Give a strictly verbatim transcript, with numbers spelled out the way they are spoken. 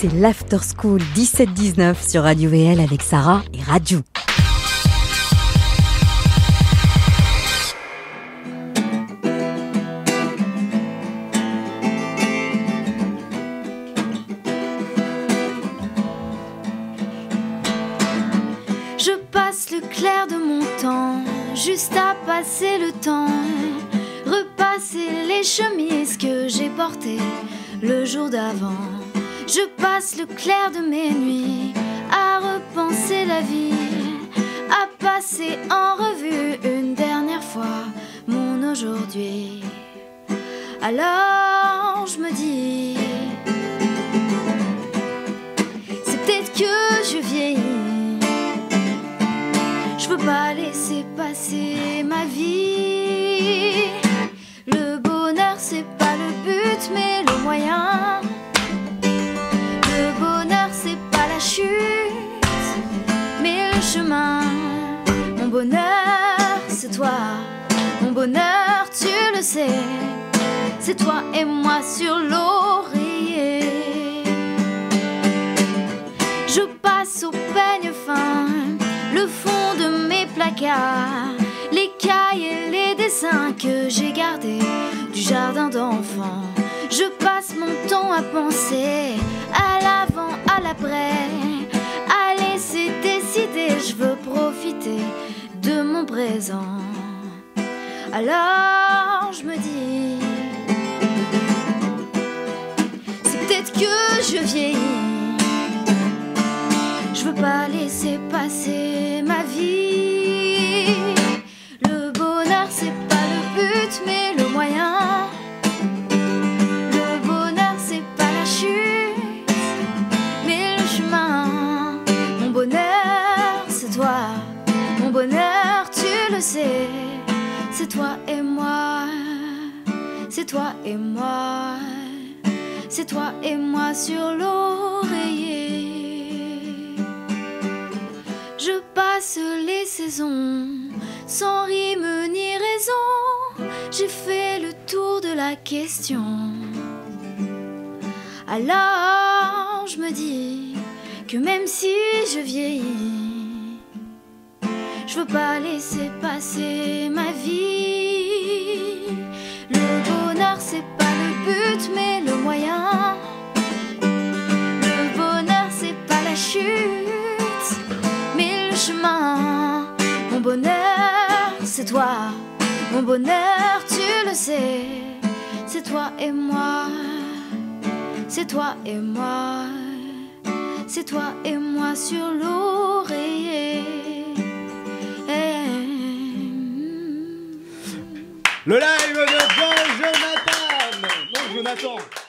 C'est l'After School dix-sept dix-neuf sur Radio V L avec Sarah et Raju. Je passe le clair de mon temps, juste à passer le temps, repasser les chemises que j'ai portées le jour d'avant. Je passe le clair de mes nuits à repenser la vie, à passer en revue une dernière fois mon aujourd'hui. Alors je me dis, c'est peut-être que je vieillis. Je veux pas laisser passer ma vie. Le bonheur c'est pas le but mais le moyen. Mais le chemin, mon bonheur, c'est toi. Mon bonheur, tu le sais, c'est toi et moi sur l'oreiller. Je passe au peigne fin le fond de mes placards, les cailles et les dessins que j'ai gardés du jardin d'enfant. Je passe mon temps à penser à l'avant, à l'après, à laisser décider. Je veux profiter de mon présent. Alors je me dis, c'est peut-être que je vieillis. Je veux pas laisser passer ma vie. Le bonheur c'est pas le but mais le moyen. C'est toi et moi, c'est toi et moi, c'est toi et moi sur l'oreiller. Je passe les saisons sans rime ni raison. J'ai fait le tour de la question. Alors je me dis que même si je vieillis, je veux pas laisser passer ma vie. Le bonheur c'est pas le but mais le moyen. Le bonheur c'est pas la chute mais le chemin. Mon bonheur c'est toi. Mon bonheur tu le sais, c'est toi et moi. C'est toi et moi. C'est toi et moi sur l'oreiller. Le live de Jean-Jonathan. Non, Jonathan.